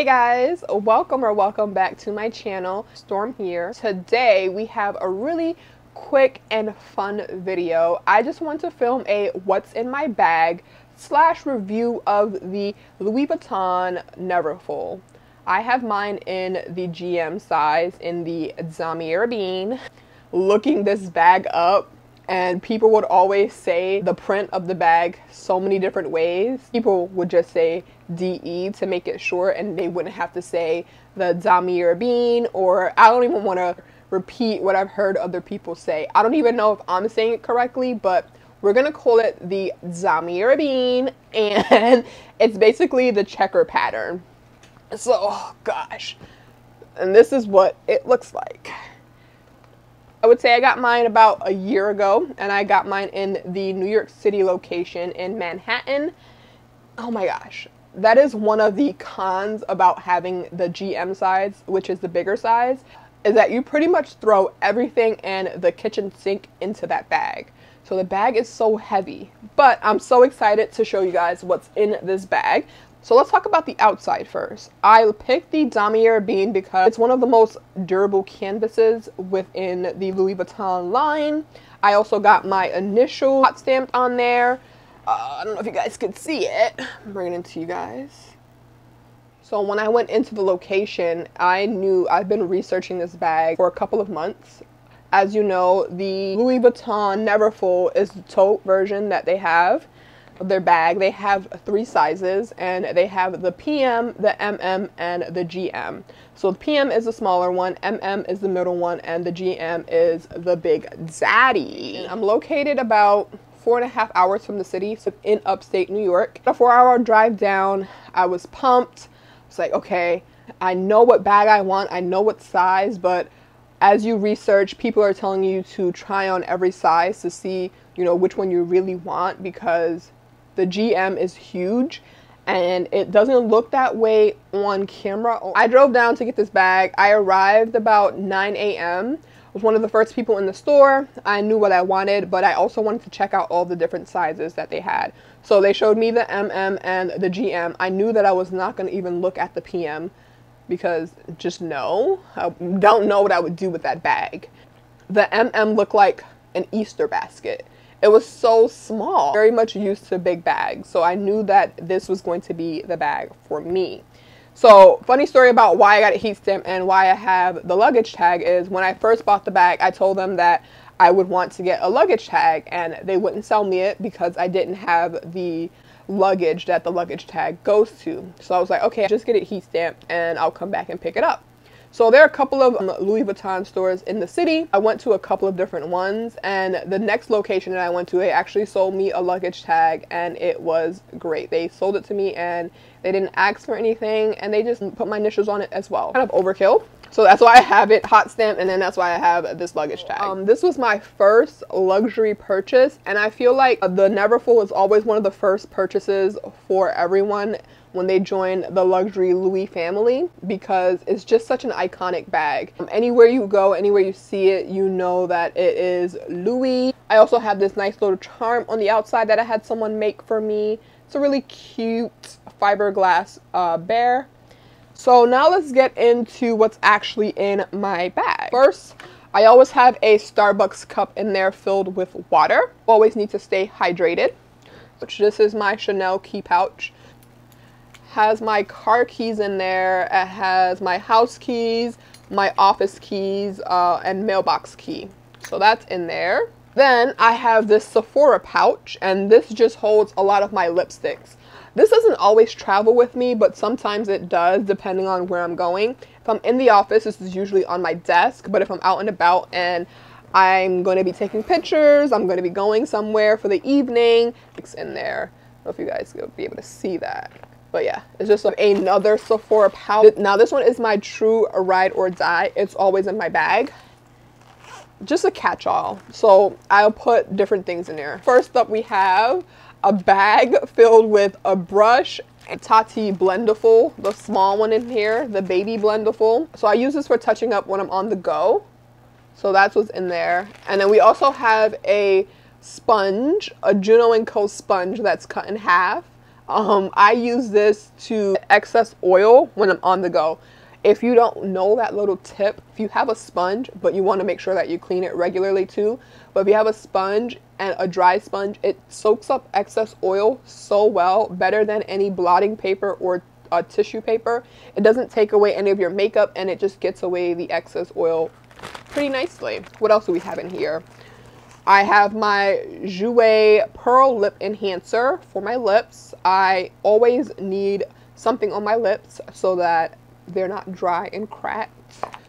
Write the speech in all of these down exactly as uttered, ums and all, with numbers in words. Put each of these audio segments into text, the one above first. Hey guys, welcome or welcome back to my channel. Storm here. Today we have a really quick and fun video. I just want to film a what's in my bag slash review of the Louis Vuitton Neverfull. I have mine in the G M size in the Zamirabine. Looking this bag up, and people would always say the print of the bag so many different ways. People would just say D E to make it short, and they wouldn't have to say the Zamirabine, or I don't even want to repeat what I've heard other people say. I don't even know if I'm saying it correctly, but we're gonna call it the Zamirabine, and it's basically the checker pattern. So, oh gosh, and this is what it looks like. I would say I got mine about a year ago, and I got mine in the New York City location in Manhattan. Oh my gosh. That is one of the cons about having the G M size, which is the bigger size, is that you pretty much throw everything and the kitchen sink into that bag. So the bag is so heavy, but I'm so excited to show you guys what's in this bag. So let's talk about the outside first. I picked the Zamirabine because it's one of the most durable canvases within the Louis Vuitton line. I also got my initial hot stamped on there. Uh, I don't know if you guys could see it. I'm bringing it to you guys. So when I went into the location, I knew I've been researching this bag for a couple of months. As you know, the Louis Vuitton Neverfull is the tote version that they have. Their bag, they have three sizes, and they have the P M, the M M, and the G M. So the P M is the smaller one, M M is the middle one, and the G M is the big daddy. I'm located about four and a half hours from the city, so in upstate New York. A four hour drive down. I was pumped. It's like, okay, I know what bag I want, I know what size, but as you research, people are telling you to try on every size to see, you know, which one you really want, because the G M is huge and it doesn't look that way on camera. I drove down to get this bag. I arrived about nine A M I was one of the first people in the store. I knew what I wanted, but I also wanted to check out all the different sizes that they had. So they showed me the M M and the G M. I knew that I was not going to even look at the P M because just no, I don't know what I would do with that bag. The M M looked like an Easter basket. It was so small, very much used to big bags. So I knew that this was going to be the bag for me. So funny story about why I got a heat stamp and why I have the luggage tag is when I first bought the bag, I told them that I would want to get a luggage tag, and they wouldn't sell me it because I didn't have the luggage that the luggage tag goes to. So I was like, okay, just get it heat stamped and I'll come back and pick it up. So there are a couple of um, Louis Vuitton stores in the city. I went to a couple of different ones, and the next location that I went to, they actually sold me a luggage tag, and it was great. They sold it to me and they didn't ask for anything, and they just put my initials on it as well. Kind of overkill. So that's why I have it hot stamped, and then that's why I have this luggage tag. Um, this was my first luxury purchase, and I feel like the Neverfull is always one of the first purchases for everyone when they join the luxury Louis family, because it's just such an iconic bag. Um, anywhere you go, anywhere you see it, you know that it is Louis. I also have this nice little charm on the outside that I had someone make for me. It's a really cute fiberglass uh, bear. So now let's get into what's actually in my bag. First, I always have a Starbucks cup in there filled with water. Always need to stay hydrated, which this is my Chanel key pouch. Has my car keys in there, it has my house keys, my office keys, uh, and mailbox key. So that's in there. Then I have this Sephora pouch, and this just holds a lot of my lipsticks. This doesn't always travel with me, but sometimes it does depending on where I'm going. If I'm in the office, this is usually on my desk, but if I'm out and about and I'm gonna be taking pictures, I'm gonna be going somewhere for the evening, it's in there. I don't know if you guys will be able to see that. But yeah, it's just another Sephora pouch. Now this one is my true ride or die. It's always in my bag. Just a catch-all. So I'll put different things in there. First up, we have a bag filled with a brush, a Tati Blendiful, the small one in here, the baby Blendiful. So I use this for touching up when I'm on the go. So that's what's in there. And then we also have a sponge, a Juno and Co sponge that's cut in half. Um, I use this to excess oil when I'm on the go. If you don't know that little tip, if you have a sponge, but you want to make sure that you clean it regularly too, but if you have a sponge and a dry sponge, it soaks up excess oil so well, better than any blotting paper or uh, tissue paper. It doesn't take away any of your makeup and it just gets away the excess oil pretty nicely. What else do we have in here? I have my Jouer Pearl Lip Enhancer for my lips. I always need something on my lips so that they're not dry and cracked.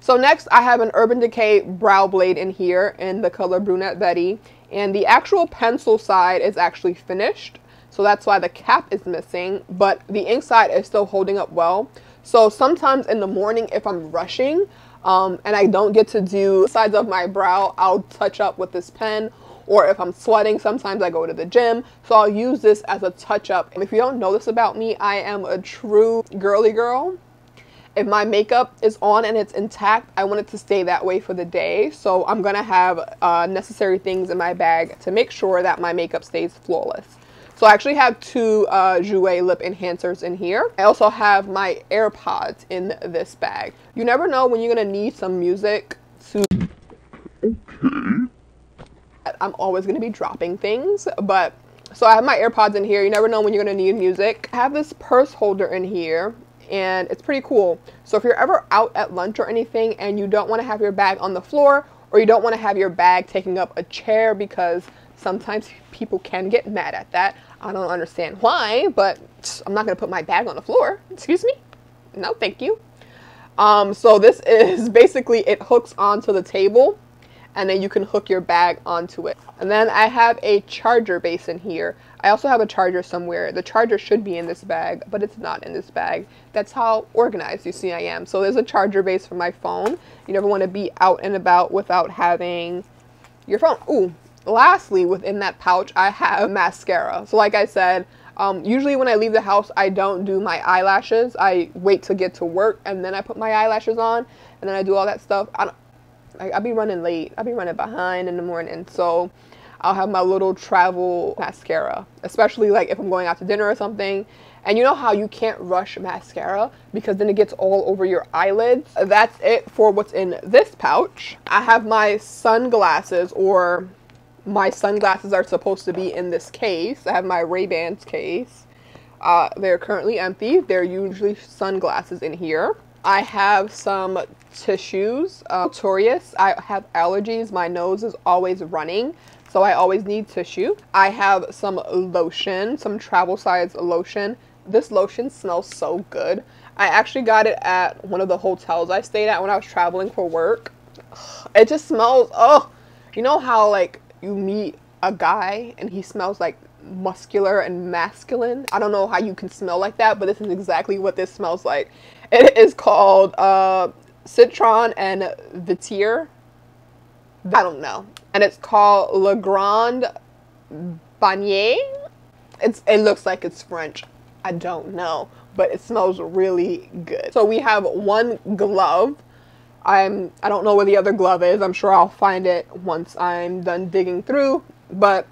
So next I have an Urban Decay brow blade in here in the color Brunette Betty, and the actual pencil side is actually finished, so that's why the cap is missing, but the ink side is still holding up well. So sometimes in the morning if I'm rushing um, and I don't get to do sides of my brow, I'll touch up with this pen, or if I'm sweating, sometimes I go to the gym, so I'll use this as a touch up. And if you don't know this about me, I am a true girly girl. If my makeup is on and it's intact, I want it to stay that way for the day. So I'm gonna have uh, necessary things in my bag to make sure that my makeup stays flawless. So I actually have two uh, Jouer lip enhancers in here. I also have my AirPods in this bag. You never know when you're gonna need some music to... Okay. I'm always gonna be dropping things, but... So I have my AirPods in here. You never know when you're gonna need music. I have this purse holder in here, and it's pretty cool. So if you're ever out at lunch or anything and you don't want to have your bag on the floor, or you don't want to have your bag taking up a chair, because sometimes people can get mad at that. I don't understand why, but I'm not going to put my bag on the floor. Excuse me? No, thank you. Um, so this is basically, it hooks onto the table and then you can hook your bag onto it. And then I have a charger base in here. I also have a charger somewhere. The charger should be in this bag, but it's not in this bag. That's how organized you see I am. So there's a charger base for my phone. You never want to be out and about without having your phone. Ooh, lastly, within that pouch, I have mascara. So like I said, um, usually when I leave the house, I don't do my eyelashes. I wait to get to work and then I put my eyelashes on and then I do all that stuff. I don't, I, I be running late. I be running behind in the morning. So I'll have my little travel mascara, especially like if I'm going out to dinner or something. And you know how you can't rush mascara because then it gets all over your eyelids. That's it for what's in this pouch. I have my sunglasses, or my sunglasses are supposed to be in this case. I have my Ray-Bans case. Uh, they're currently empty. They're usually sunglasses in here. I have some tissues, uh, notorious. I have allergies. My nose is always running, so I always need tissue. I have some lotion, some travel size lotion. This lotion smells so good. I actually got it at one of the hotels I stayed at when I was traveling for work. It just smells, oh, you know how like you meet a guy and he smells like muscular and masculine? I don't know how you can smell like that, but this is exactly what this smells like. It is called uh, Citron and Vetiver. I don't know. And it's called Le Grand Bagnier. It's, it looks like it's French. I don't know, but it smells really good. So we have one glove. I'm, I don't know where the other glove is. I'm sure I'll find it once I'm done digging through, but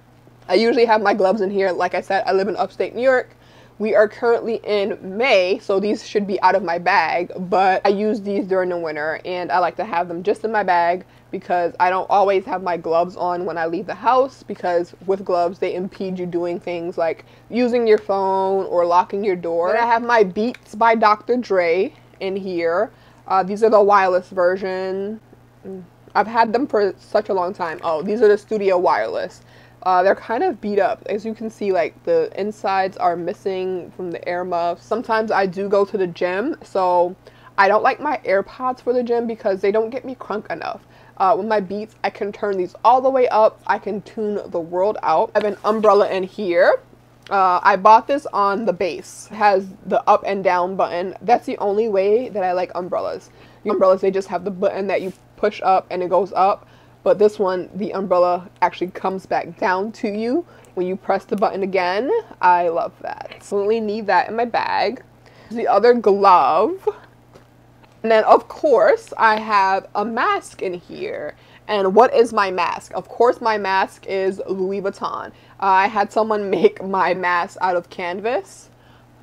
I usually have my gloves in here. Like I said, I live in upstate New York. We are currently in May, so these should be out of my bag, but I use these during the winter and I like to have them just in my bag because I don't always have my gloves on when I leave the house, because with gloves, they impede you doing things like using your phone or locking your door. Then I have my Beats by Doctor Dre in here. Uh, these are the wireless version. I've had them for such a long time. Oh, these are the Studio Wireless. Uh, they're kind of beat up. As you can see, like the insides are missing from the air muffs. Sometimes I do go to the gym, so I don't like my AirPods for the gym because they don't get me crunk enough. Uh, with my Beats, I can turn these all the way up. I can tune the world out. I have an umbrella in here. Uh, I bought this on the base. It has the up and down button. That's the only way that I like umbrellas. Umbrellas, they just have the button that you push up and it goes up. But this one, the umbrella actually comes back down to you when you press the button again. I love that. I absolutely need that in my bag. The other glove. And then of course, I have a mask in here. And what is my mask? Of course, my mask is Louis Vuitton. Uh, I had someone make my mask out of canvas.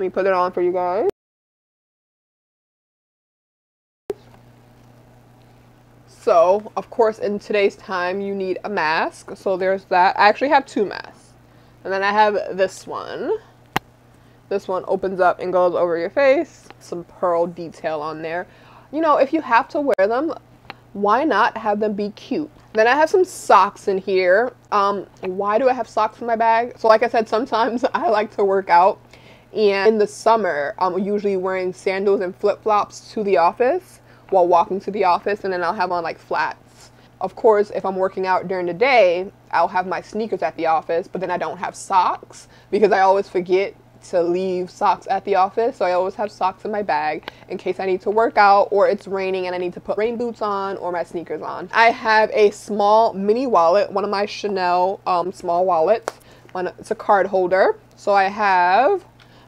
Let me put it on for you guys. So, of course, in today's time, you need a mask. So there's that. I actually have two masks. And then I have this one. This one opens up and goes over your face. Some pearl detail on there. You know, if you have to wear them, why not have them be cute? Then I have some socks in here. Um, why do I have socks in my bag? So like I said, sometimes I like to work out. And in the summer, I'm usually wearing sandals and flip-flops to the office. While walking to the office, and then I'll have on like flats. Of course, if I'm working out during the day, I'll have my sneakers at the office, but then I don't have socks because I always forget to leave socks at the office. So I always have socks in my bag in case I need to work out or it's raining and I need to put rain boots on or my sneakers on. I have a small mini wallet, one of my Chanel um, small wallets. It's a card holder. So I have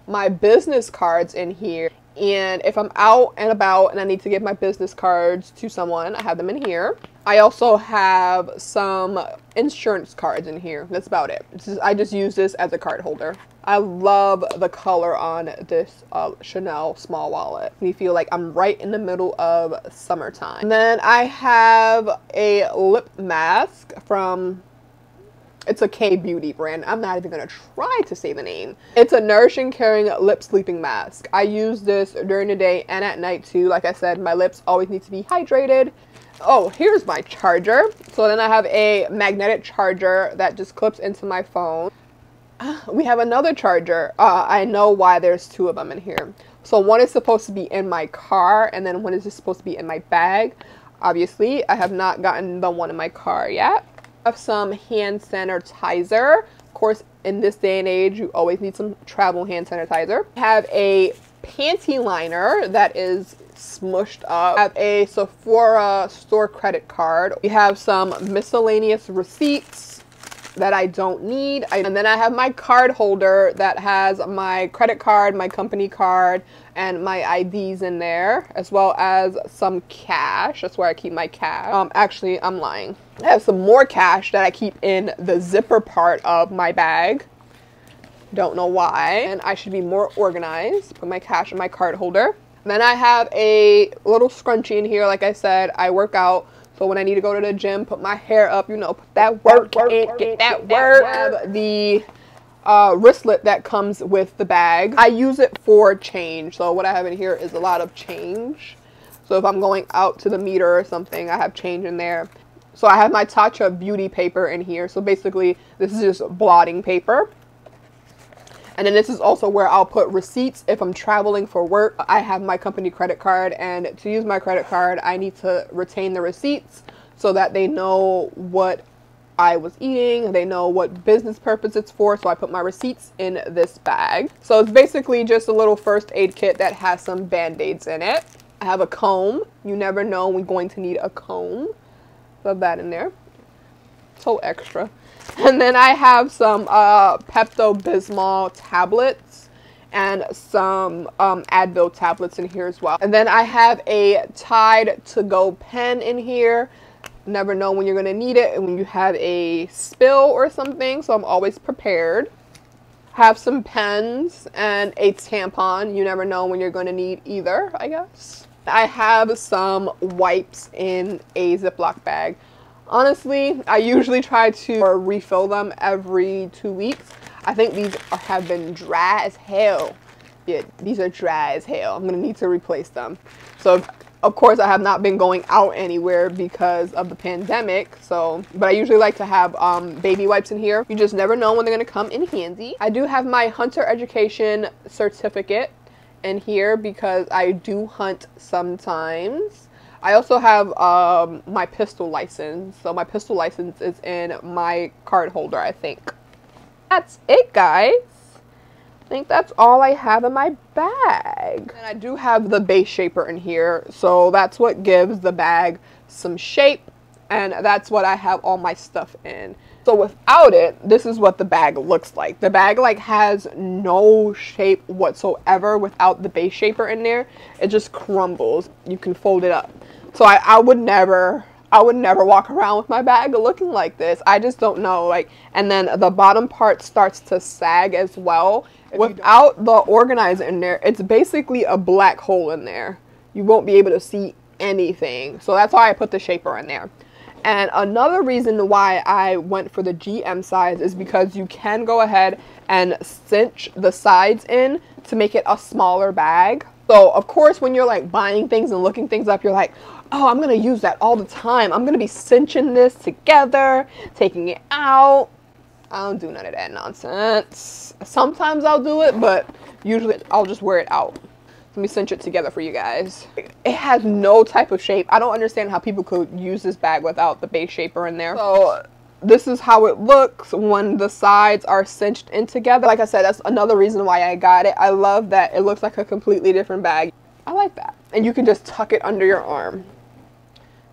my business cards in here. And if I'm out and about and I need to give my business cards to someone, I have them in here. I also have some insurance cards in here. That's about it. This is, I just use this as a card holder. I love the color on this uh, Chanel small wallet. You feel like I'm right in the middle of summertime. And then I have a lip mask from... It's a K-beauty brand. I'm not even gonna try to say the name. It's a nourishing, caring lip sleeping mask. I use this during the day and at night too. Like I said, my lips always need to be hydrated. Oh, here's my charger. So then I have a magnetic charger that just clips into my phone. We have another charger. Uh, I know why there's two of them in here. So one is supposed to be in my car and then one is just supposed to be in my bag. Obviously, I have not gotten the one in my car yet. Have some hand sanitizer. Of course, in this day and age, you always need some travel hand sanitizer. Have a panty liner that is smushed up. Have a Sephora store credit card. We have some miscellaneous receipts that I don't need. I, and then I have my card holder that has my credit card, my company card, and my I Ds in there, as well as some cash. That's where I keep my cash. Um, actually, I'm lying. I have some more cash that I keep in the zipper part of my bag. Don't know why. And I should be more organized. Put my cash in my card holder. And then I have a little scrunchie in here. Like I said, I work out. So when I need to go to the gym, put my hair up, you know, put that work, work, in, work get that work. I have the uh, wristlet that comes with the bag. I use it for change. So what I have in here is a lot of change. So if I'm going out to the meter or something, I have change in there. So I have my Tatcha beauty paper in here. So basically this is just blotting paper. And then this is also where I'll put receipts if I'm traveling for work. I have my company credit card, and to use my credit card, I need to retain the receipts so that they know what I was eating. They know what business purpose it's for. So I put my receipts in this bag. So it's basically just a little first aid kit that has some band-aids in it. I have a comb. You never know when we're going to need a comb. Love that in there. So extra. And then I have some uh, Pepto-Bismol tablets and some um, Advil tablets in here as well. And then I have a Tide to Go pen in here. Never know when you're going to need it and when you have a spill or something. So I'm always prepared. Have some pens and a tampon. You never know when you're going to need either, I guess. I have some wipes in a Ziploc bag. Honestly, I usually try to refill them every two weeks. I think these are, have been dry as hell. Yeah, these are dry as hell. I'm going to need to replace them. So, of course, I have not been going out anywhere because of the pandemic. So, but I usually like to have um, baby wipes in here. You just never know when they're going to come in handy. I do have my hunter education certificate in here because I do hunt sometimes. I also have um, my pistol license. So my pistol license is in my card holder, I think. That's it, guys. I think that's all I have in my bag. And I do have the base shaper in here. So that's what gives the bag some shape. And that's what I have all my stuff in. So without it, this is what the bag looks like. The bag like has no shape whatsoever without the base shaper in there. It just crumbles. You can fold it up. So I, I would never, I would never walk around with my bag looking like this. I just don't know. Like, and then the bottom part starts to sag as well. Without the organizer in there, it's basically a black hole in there. You won't be able to see anything. So that's why I put the shaper in there. And another reason why I went for the G M size is because you can go ahead and cinch the sides in to make it a smaller bag. So of course, when you're like buying things and looking things up, you're like, oh, I'm gonna use that all the time. I'm gonna be cinching this together, taking it out. I don't do none of that nonsense. Sometimes I'll do it, but usually I'll just wear it out. Let me cinch it together for you guys. It has no type of shape. I don't understand how people could use this bag without the base shaper in there. So this is how it looks when the sides are cinched in together. Like I said, that's another reason why I got it. I love that it looks like a completely different bag. I like that. And you can just tuck it under your arm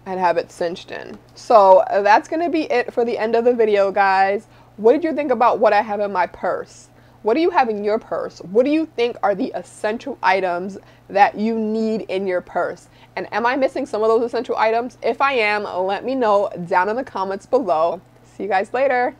and have it cinched in. So that's gonna be it for the end of the video, guys. What did you think about what I have in my purse? What do you have in your purse? What do you think are the essential items that you need in your purse? And am I missing some of those essential items? If I am, let me know down in the comments below. See you guys later.